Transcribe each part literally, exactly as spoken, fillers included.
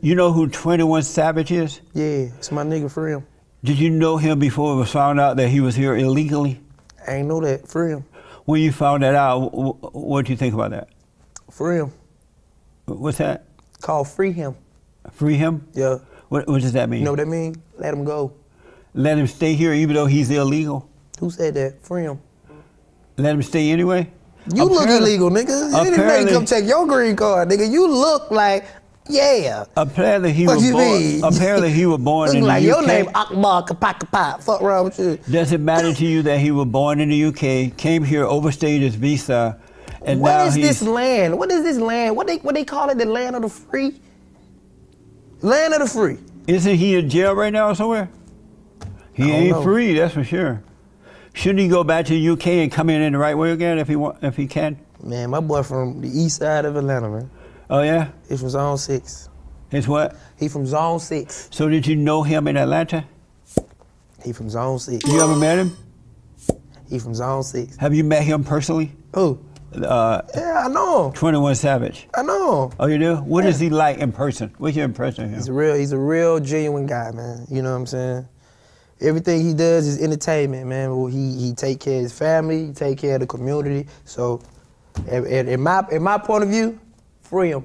You know who twenty-one Savage is? Yeah, it's my nigga for real. Did you know him before it was found out that he was here illegally? I ain't know that, for real. When you found that out, what did you think about that? For real. What's that? Called free him. Free him? Yeah. What, what does that mean? You know what that mean? Let him go. Let him stay here even though he's illegal? Who said that? Free him. Let him stay anyway? You apparently, look illegal, nigga. You didn't make him take your green card, nigga. You look like, yeah. Apparently he was born. Apparently he was born in the like U K. Your name Akbar Kapaka. Fuck wrong with you. Does it matter to you that he was born in the U K, came here, overstayed his visa, and what now is he's, this land? What is this land? What they what they call it? The land of the free. Land of the free. Isn't he in jail right now somewhere? He ain't know. Free, that's for sure. Shouldn't he go back to the U K and come in in the right way again if he want, if he can? Man, my boy from the east side of Atlanta, man. Oh yeah? He's from Zone six. He's what? He from Zone six. So did you know him in Atlanta? He from Zone six. You ever met him? He from Zone six. Have you met him personally? Who? Uh, yeah, I know him. twenty-one Savage. I know him. Oh, you do? What yeah. is he like in person? What's your impression of him? He's a real, he's a real genuine guy, man. You know what I'm saying? Everything he does is entertainment, man. He he take care of his family, he take care of the community. So, in my in my point of view, free him.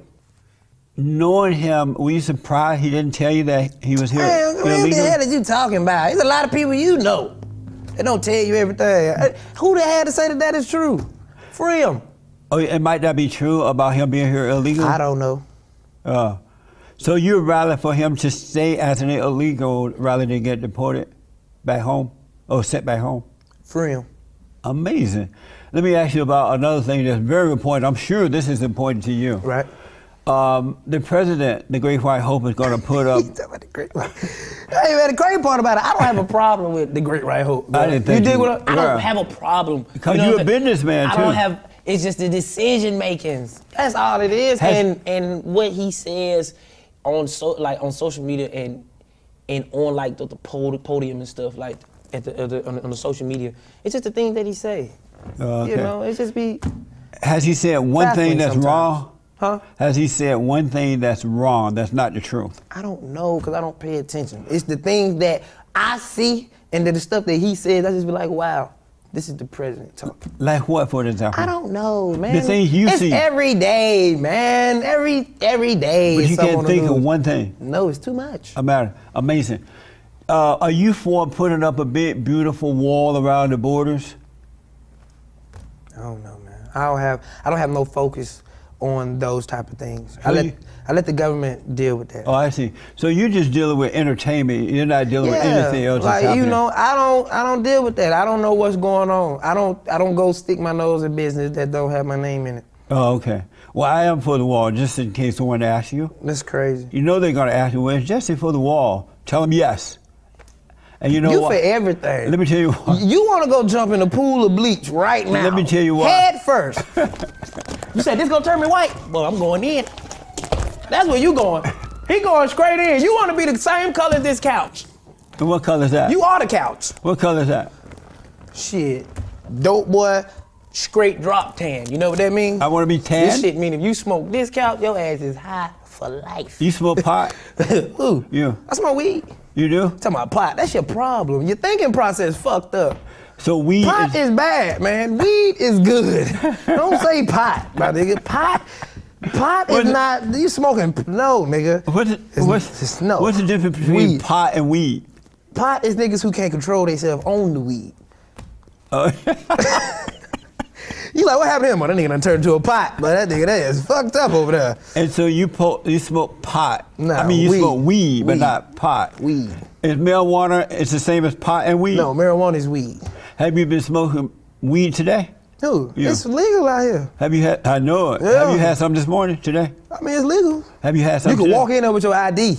Knowing him, were you surprised he didn't tell you that he was here? Man, man what the hell are you talking about? There's a lot of people you know that don't tell you everything. Who the hell to say that that is true? Free him. Oh, and might that be true about him being here illegally? I don't know. Uh, so you'd rather for him to stay as an illegal rather than get deported? Back home, or oh, sent back home? For him. Amazing. Let me ask you about another thing that's very important. I'm sure this is important to you. Right. Um, the president, the Great White Hope, is going to put up. the great white... Hey man, the great part about it, I don't have a problem with the Great White Hope. Bro. I didn't think you did. What I, I don't have a problem. Because you know, you're a businessman too. I don't have. It's just the decision makings. That's all it is. Has... And and what he says on so like on social media and. and on like the, the podium and stuff like at the, at the, on, the, on the social media. It's just the thing that he say. Oh, okay. You know, it's just be... Has he said one thing that's sometimes. wrong? Huh? Has he said one thing that's wrong, that's not the truth? I don't know, because I don't pay attention. It's the things that I see and the stuff that he says, I just be like, wow, this is the president talking. Like what, for example? I don't know, man. The things you it's see. It's every day, man. Every every day. But you can't think of one thing. No, it's too much. About amazing. Uh, are you for putting up a big, beautiful wall around the borders? I don't know, man. I don't have. I don't have no focus on those type of things. I let, I let the government deal with that. Oh, I see. So you're just dealing with entertainment. You're not dealing yeah, with anything else. Like, that's you know, I don't I don't deal with that. I don't know what's going on. I don't I don't go stick my nose in business that don't have my name in it. Oh, okay. Well, I am for the wall, just in case someone asks you. That's crazy. You know they're gonna ask you, where's Jesse for the wall? Tell them yes. And you know you what? You for everything. Let me tell you what. You wanna go jump in a pool of bleach right now. Let me tell you what. Head first. You said this gonna turn me white? Well, I'm going in. That's where you going. He going straight in. You want to be the same color as this couch. And what color is that? You are the couch. What color is that? Shit. Dope boy, straight drop tan. You know what that means? I want to be tan? This shit mean if you smoke this couch, your ass is high for life. You smoke pot? Ooh. Yeah. I smoke weed. You do? I'm talking about pot. That's your problem. Your thinking process fucked up. So weed pot is, is bad, man. Weed is good. Don't say pot, my nigga. Pot, pot what is the, not. You smoking? No, nigga. What's the, it's, what's, it's no. What's the difference between weed. pot and weed? Pot is niggas who can't control themselves on the weed. Oh. You like what happened to him? Oh, that nigga done turned into a pot, but that nigga that is fucked up over there. And so you po you smoke pot. Nah, I mean you weed. smoke weed, weed, but not pot. Weed. Is marijuana? It's the same as pot and weed. No, marijuana is weed. Have you been smoking weed today? Dude, yeah. It's legal out here. Have you had, I know it. Yeah. Have you had some this morning, today? I mean, it's legal. Have you had some You can today? walk in there with your I D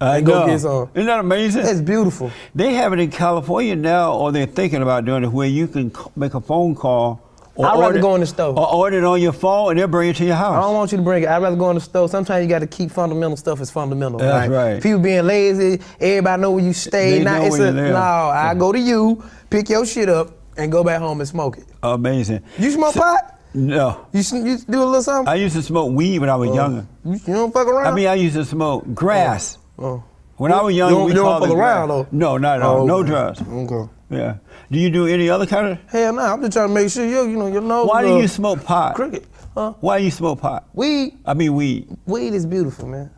I and know. go get some. Isn't that amazing? It's beautiful. They have it in California now, or they're thinking about doing it, where you can make a phone call. Or I'd rather order, go in the store. Or order it on your phone, and they'll bring it to your house. I don't want you to bring it. I'd rather go in the store. Sometimes you got to keep fundamental stuff as fundamental. That's right. right. People being lazy, everybody know where you stay. They now, know it's where a, you live. No, I go to you. Pick your shit up and go back home and smoke it. Amazing. You smoke so, pot? No. You used to do a little something? I used to smoke weed when I was uh, younger. You don't fuck around? I mean, I used to smoke grass. Oh. oh. When you, I was young, you we called it grass. You don't fuck around, though? No, not at all. Oh, no drugs. Okay. Yeah. Do you do any other kind of? Hell no. Nah. I'm just trying to make sure you, you know, your nose. Why do you smoke pot? Cricket. Huh? Why do you smoke pot? Weed. I mean weed. Weed is beautiful, man.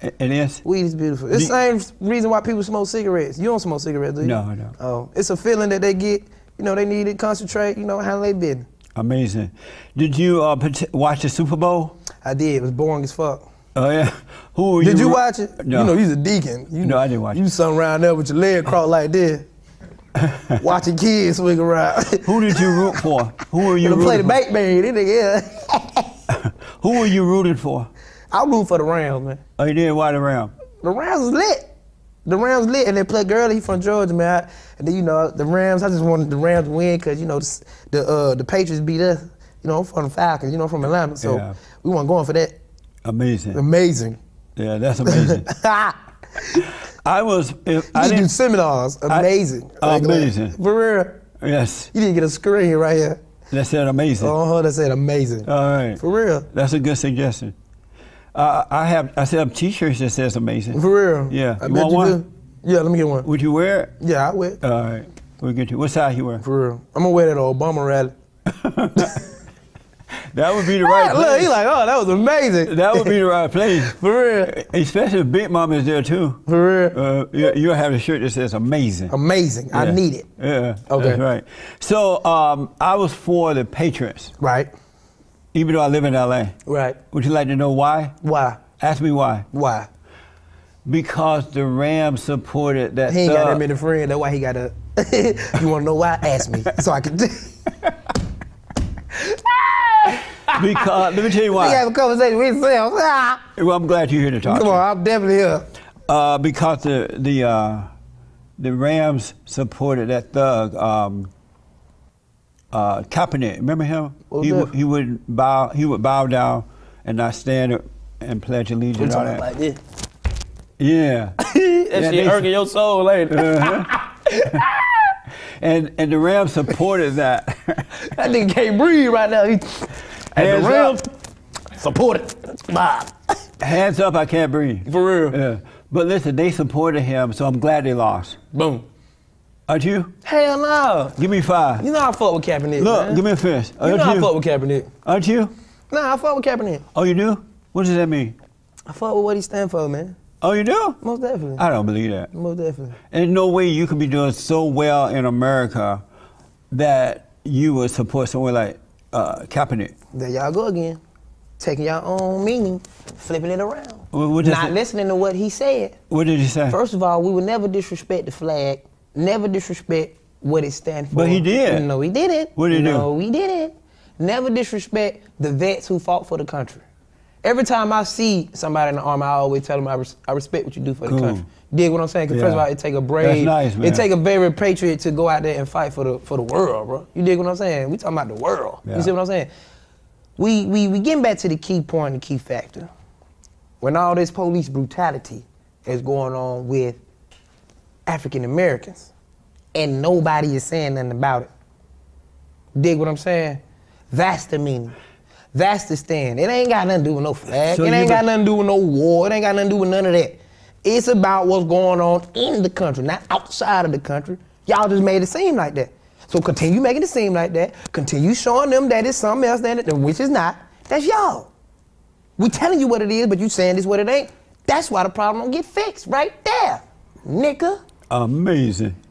It is? Weed is beautiful. It's the same reason why people smoke cigarettes. You don't smoke cigarettes, do you? No, I don't. Oh, it's a feeling that they get. You know, they need to concentrate, you know, how they been. Amazing. Did you uh, watch the Super Bowl? I did. It was boring as fuck. Oh, yeah? Who were you? Did you watch it? No. You know, he's a deacon. You, no, I didn't watch you it. You something around there with your leg crossed like this. Watching kids swing around. Who did you root for? Who were you rooting play the back man, this nigga. Who were you rooting for? I root for the Rams, man. Oh, you did? Why the Rams? The Rams was lit. The Rams lit, and they played Gurley from Georgia, man. I, and then, you know, the Rams, I just wanted the Rams to win because, you know, the the, uh, the Patriots beat us, you know, from the Falcons, you know, from Atlanta. So yeah. We weren't going for that. Amazing. Amazing. Yeah, that's amazing. I was. If, you I didn't do seminars. Amazing. I, like, amazing. Like, for real. Yes. You didn't get a screen right here. That said amazing. Uh huh. That said amazing. All right. For real. That's a good suggestion. Uh, I have. I set up T-shirts that says amazing. For real. Yeah. I you want you one? Do. Yeah. Let me get one. Would you wear it? Yeah, I wear it. All right. We'll get you. What size you wear? For real. I'm gonna wear that Obama rally. That would be the right place. Look, he's like, oh, that was amazing. That would be the right place. For real. Especially if Big Mama is there, too. For real. Uh, you, you'll have a shirt that says amazing. Amazing. Yeah. I need it. Yeah. Okay. That's right. So um, I was for the Patriots. Right. Even though I live in L A. Right. Would you like to know why? Why? Ask me why. Why? Because the Rams supported that. He ain't thug. Got that many friends. That's why he got a. You want to know why? Ask me. So I can. Because, let me tell you why. We have a conversation with yourself. Ah. Well, I'm glad you're here to talk. Come on, to. I'm definitely here. Uh, because the the uh, the Rams supported that thug, um, uh, Kaepernick. Remember him? He would, he would bow. He would bow down and not stand up and pledge allegiance. All that. Like this. Yeah. That yeah, shit irking your soul later. Uh-huh. and and the Rams supported that. That nigga can't breathe right now. He, and the Rams supported Bob. Hands up, I can't breathe. For real. Yeah. But listen, they supported him, so I'm glad they lost. Boom. Aren't you? Hell no. Give me five. You know I fuck with Kaepernick, Look, man. Give me a fist. You Aren't know you? I fuck with Kaepernick. Aren't you? Nah, I fuck with Kaepernick. Oh, you do? What does that mean? I fuck with what he stand for, man. Oh, you do? Most definitely. I don't believe that. Most definitely. There's no way you could be doing so well in America that you would support someone like Uh, Kaepernick. There y'all go again. Taking y'all own meaning, flipping it around. What, what Not it? listening to what he said. What did he say? First of all, we would never disrespect the flag, never disrespect what it stands for. But he did. No, he didn't. What did he do? No, he didn't. Never disrespect the vets who fought for the country. Every time I see somebody in the army, I always tell them I, res I respect what you do for cool. the country. You dig what I'm saying? Because yeah. first of all, it take a brave, nice, it take a very patriot to go out there and fight for the for the world, bro. You dig what I'm saying? We talking about the world. Yeah. You see what I'm saying? We we we getting back to the key point, the key factor. When all this police brutality is going on with African Americans, and nobody is saying nothing about it. You dig what I'm saying? That's the meaning. That's the stand. It ain't got nothing to do with no flag. So it ain't got nothing to do with no war. It ain't got nothing to do with none of that. It's about what's going on in the country, not outside of the country. Y'all just made it seem like that. So continue making it seem like that. Continue showing them that it's something else, than it, which is not. That's y'all. We telling you what it is, but you saying this what it ain't. That's why the problem don't get fixed right there, nigga. Amazing.